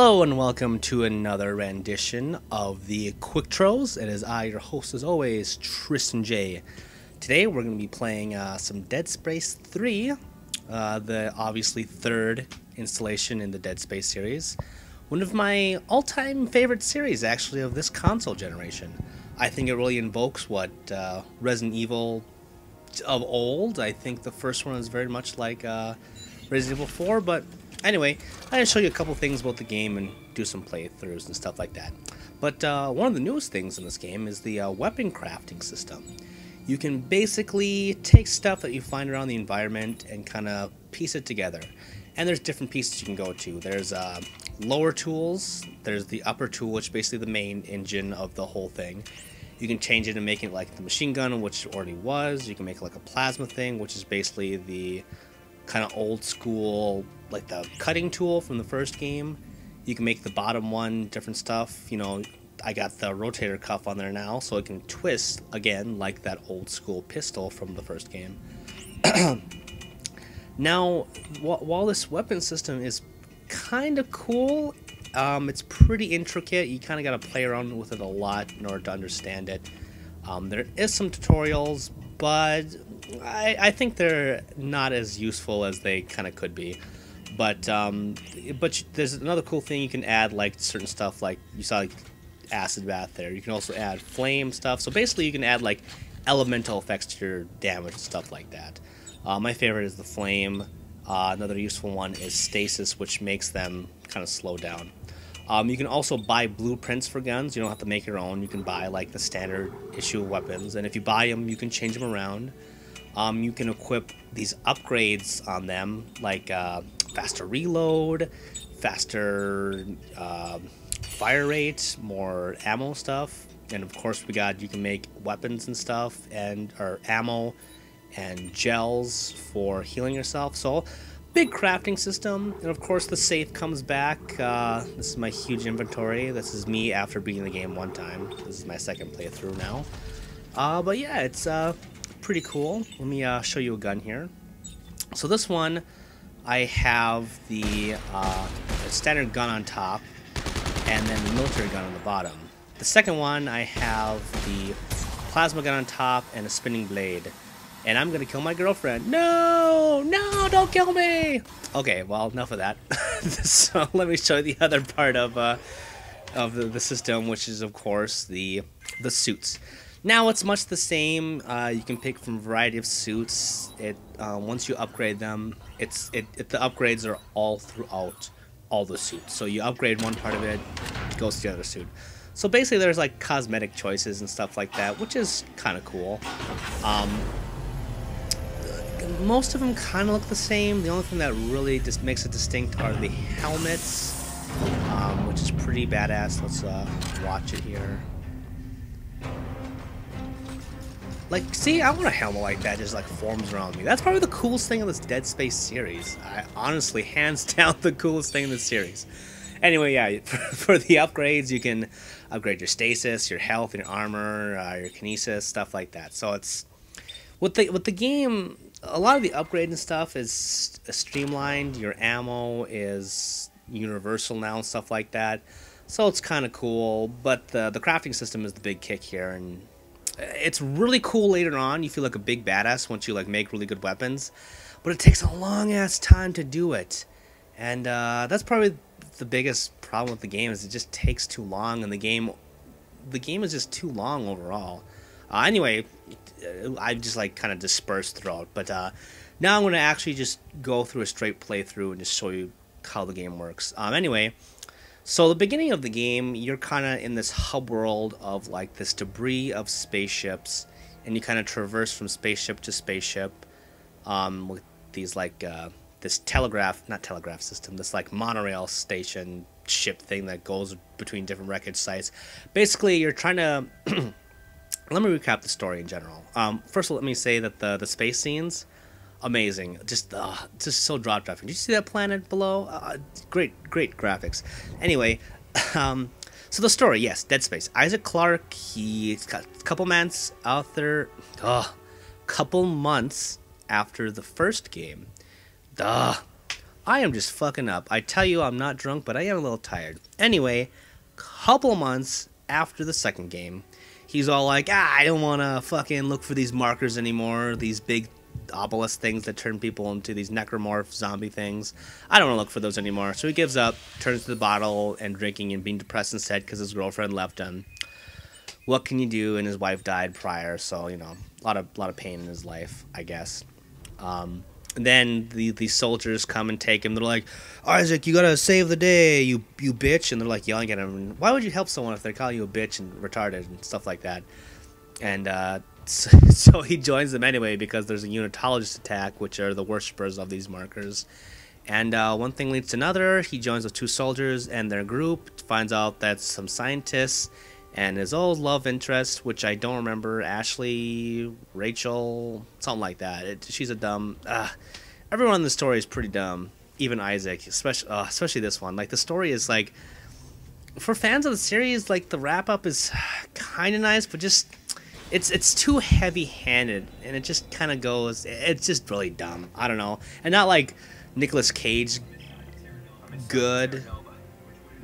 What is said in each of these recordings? Hello and welcome to another rendition of the Qwiktro's. It is I, your host as always, Tristan J. Today we're going to be playing some Dead Space 3, the obviously third installation in the Dead Space series. One of my all-time favorite series, actually, of this console generation. I think it really invokes what Resident Evil of old. I think the first one is very much like Resident Evil 4, but anyway, I'm going to show you a couple things about the game and do some playthroughs and stuff like that. But one of the newest things in this game is the weapon crafting system. You can basically take stuff that you find around the environment and kind of piece it together. And there's different pieces you can go to. There's lower tools, there's the upper tool, which is basically the main engine of the whole thing. You can change it and make it like the machine gun, which it already was. You can make it like a plasma thing, which is basically the kind of old school, like the cutting tool from the first game. You can make the bottom one different stuff. You know, I got the rotator cuff on there now, so it can twist again like that old school pistol from the first game. Now, while this weapon system is kind of cool, it's pretty intricate. You kind of got to play around with it a lot in order to understand it. There is some tutorials, but I think they're not as useful as they kind of could be. But there's another cool thing you can add, like certain stuff, like you saw like acid bath there. You can also add flame stuff. So basically, you can add like elemental effects to your damage and stuff like that. My favorite is the flame. Another useful one is stasis, which makes them kind of slow down. You can also buy blueprints for guns. You don't have to make your own. You can buy like the standard issue weapons, and if you buy them, you can change them around. You can equip these upgrades on them, like faster reload, faster fire rate, more ammo stuff, and of course you can make weapons and stuff, and or ammo and gels for healing yourself. So big crafting system, and of course the safe comes back. This is my huge inventory. This is me after beating the game one time. This is my second playthrough now. But yeah, it's pretty cool. Let me show you a gun here. So this one, I have the standard gun on top, and then the military gun on the bottom. The second one, I have the plasma gun on top and a spinning blade. And I'm gonna kill my girlfriend. No! No! Don't kill me! Okay, well, enough of that. So let me show you the other part of the system, which is of course the suits. Now it's much the same. You can pick from a variety of suits. Once you upgrade them, the upgrades are all throughout all the suits. So you upgrade one part of it, it goes to the other suit. So basically, there's like cosmetic choices and stuff like that, which is kind of cool. Most of them kind of look the same. The only thing that really just makes it distinct are the helmets, which is pretty badass. Let's watch it here. Like, see, I want a helmet like that, just like forms around me. That's probably the coolest thing in this Dead Space series. I honestly, hands down, the coolest thing in this series. Anyway, yeah, for the upgrades, you can upgrade your stasis, your health, your armor, your kinesis, stuff like that. So it's with the game. A lot of the upgrade and stuff is streamlined. Your ammo is universal now and stuff like that. So it's kind of cool, but the crafting system is the big kick here, and it's really cool later on. You feel like a big badass once you like make really good weapons, but it takes a long ass time to do it. And that's probably the biggest problem with the game, is it just takes too long, and the game is just too long overall. Anyway, I've just like kind of dispersed throughout, but now I'm going to actually just go through a straight playthrough and just show you how the game works. Anyway, so the beginning of the game, you're kind of in this hub world of like this debris of spaceships, and you kind of traverse from spaceship to spaceship with these like this this like monorail station ship thing that goes between different wreckage sites. Basically, you're trying to let me recap the story in general. First of all, let me say that the space scenes, amazing. Just so drop-dropping. Did you see that planet below? Great graphics. Anyway, so the story, yes, Dead Space. Isaac Clarke, he's got a couple months after the first game. I am just fucking up. I tell you, I'm not drunk, but I am a little tired. Anyway, couple months after the second game, he's all like, I don't want to fucking look for these markers anymore, these big obelisk things that turn people into these necromorph zombie things. I don't want to look for those anymore. So he gives up, turns to the bottle and drinking and being depressed and sad because his girlfriend left him. What can you do? And his wife died prior, so, you know, a lot of pain in his life, I guess. Then the soldiers come and take him. They're like, Isaac, you gotta save the day, you bitch. And they're like yelling at him. Why would you help someone if they call you a bitch and retarded and stuff like that? And so he joins them anyway because there's a Unitologist attack, which are the worshippers of these markers. And one thing leads to another. He joins with two soldiers and their group, finds out that's some scientists and his old love interest, which I don't remember, Ashley, Rachel, something like that. She's a dumb... everyone in the story is pretty dumb, even Isaac, especially this one. Like, the story is, like... For fans of the series, like, the wrap-up is kind of nice, but just... It's too heavy-handed, and it just kind of goes... It's just really dumb. I don't know. And not, like, Nicolas Cage good,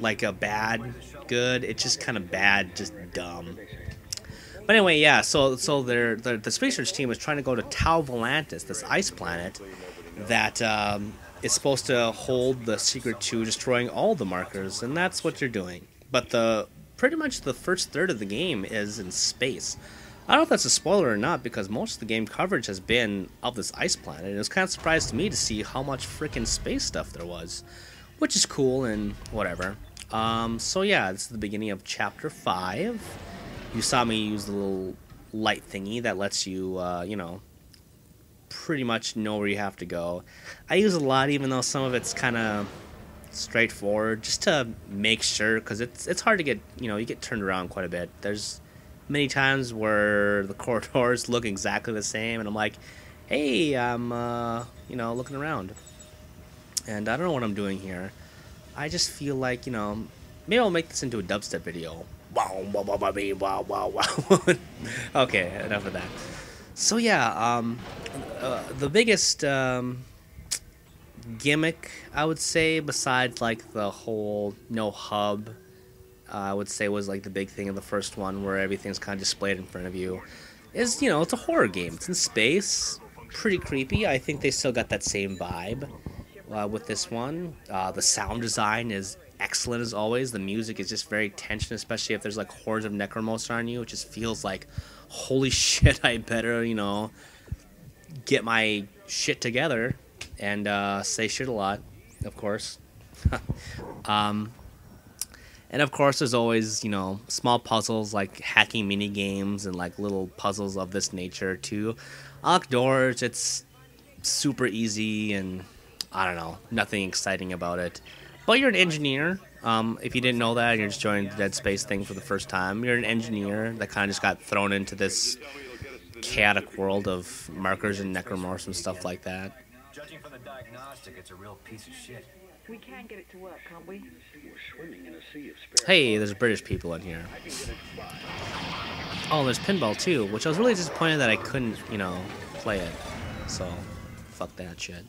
like a bad... good. It's just kind of bad, just dumb. But anyway, yeah, so the space search team is trying to go to Tau Volantis, this ice planet that is supposed to hold the secret to destroying all the markers, and that's what you're doing. But pretty much the first third of the game is in space. I don't know if that's a spoiler or not, because most of the game coverage has been of this ice planet, and it was kind of surprised to me to see how much freaking space stuff there was, which is cool and whatever. So yeah, this is the beginning of chapter 5. You saw me use the little light thingy that lets you, you know, pretty much know where you have to go. I use a lot, even though some of it's kind of straightforward, just to make sure, because it's hard to get, you know, you get turned around quite a bit. There's many times where the corridors look exactly the same, and I'm like, hey, I'm, you know, looking around. And I don't know what I'm doing here. I just feel like, you know, maybe I'll make this into a dubstep video. Okay, enough of that. So yeah, the biggest gimmick, I would say, besides like the whole no hub, I would say was like the big thing in the first one where everything's kind of displayed in front of you, is, you know, it's a horror game. It's in space, pretty creepy. I think they still got that same vibe. With this one, the sound design is excellent as always. The music is just very tension, especially if there's like hordes of necromorphs on you. It just feels like, holy shit, I better, you know, get my shit together and say shit a lot, of course. And of course, there's always, you know, small puzzles like hacking mini games and like little puzzles of this nature too. Unlock doors. It's super easy and. I don't know, nothing exciting about it. But you're an engineer. If you didn't know that, you're just joining the Dead Space thing for the first time. You're an engineer that kind of just got thrown into this chaotic world of markers and necromorphs and stuff like that. Judging from the diagnostic, it's a real piece of shit. We can get it to work, can't we? Hey, there's British people in here. Oh, there's pinball too, which I was really disappointed that I couldn't, you know, play it. So, fuck that shit.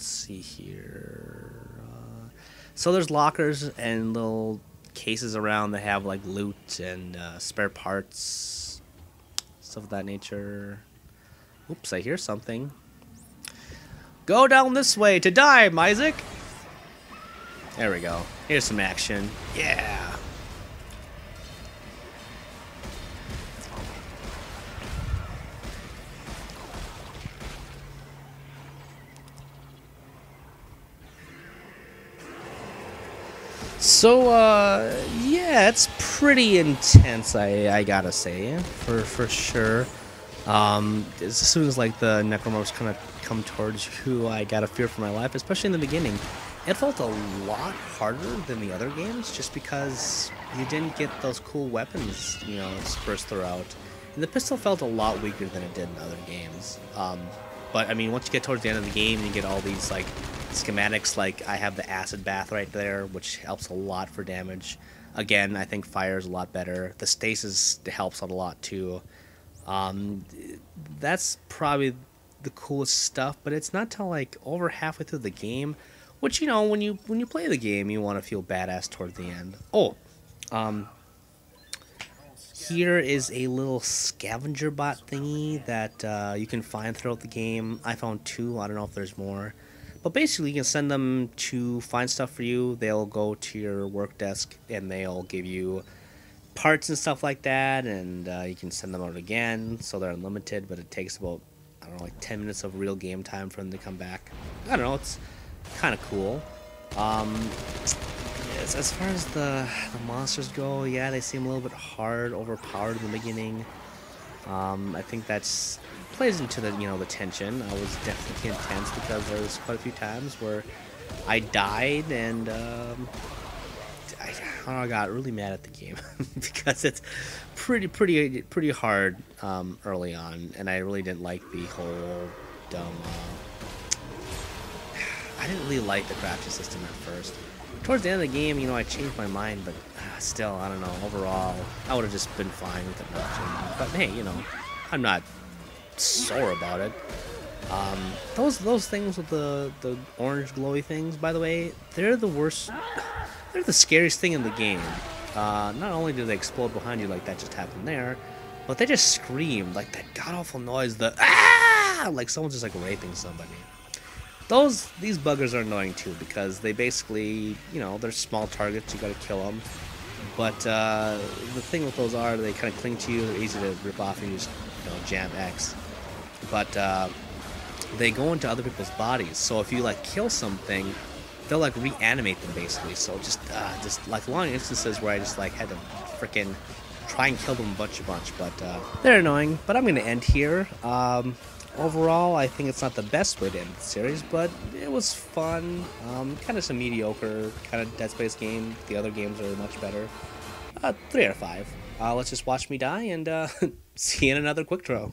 Let's see here. So there's lockers and little cases around that have like loot and spare parts, stuff of that nature. Oops, I hear something. Go down this way to die, Isaac. There we go. Here's some action. Yeah. So, yeah, it's pretty intense, I gotta say, for sure. As soon as, like, the necromorphs kind of come towards you, I got a fear for my life, especially in the beginning. It felt a lot harder than the other games, just because you didn't get those cool weapons, you know, dispersed throughout. And the pistol felt a lot weaker than it did in other games. But, I mean, once you get towards the end of the game, you get all these, like, schematics. Like, I have the acid bath right there, which helps a lot for damage. Again, I think fire is a lot better. The stasis helps out a lot, too. That's probably the coolest stuff, but it's not till like over halfway through the game, which, you know, when you play the game, you want to feel badass toward the end. Oh, here is a little scavenger bot thingy that you can find throughout the game. I found two. I don't know if there's more. But basically, you can send them to find stuff for you. They'll go to your work desk, and they'll give you parts and stuff like that, and you can send them out again, so they're unlimited, but it takes about, I don't know, like 10 minutes of real game time for them to come back. I don't know, it's kind of cool. As far as the monsters go, yeah, they seem a little bit hard, overpowered in the beginning. I think that's plays into the, you know, the tension. I was definitely intense because there was quite a few times where I died, and I got really mad at the game because it's pretty hard early on, and I really didn't like the whole dumb. I didn't really like the crafting system at first. Towards the end of the game, you know, I changed my mind, but still, I don't know. Overall, I would have just been fine with it not changing. But hey, you know, I'm not sore about it. Those things with the orange glowy things, by the way, they're the worst. They're the scariest thing in the game. Not only do they explode behind you like that just happened there, but they just scream like that god-awful noise, the ah, like someone's just like raping somebody. These buggers are annoying too, because they basically, you know, they're small targets, you gotta kill them. But the thing with those are they kind of cling to you, they're easy to rip off and you just, you know, jam X. But they go into other people's bodies, so if you like kill something, they'll like reanimate them basically. So just like long instances where I just like had to freaking try and kill them a bunch. But they're annoying. But I'm gonna end here. Overall, I think it's not the best way to end the series, but it was fun. Kind of some mediocre kind of Dead Space game. The other games are much better. 3 out of 5. Let's just watch me die and see you in another Qwiktro.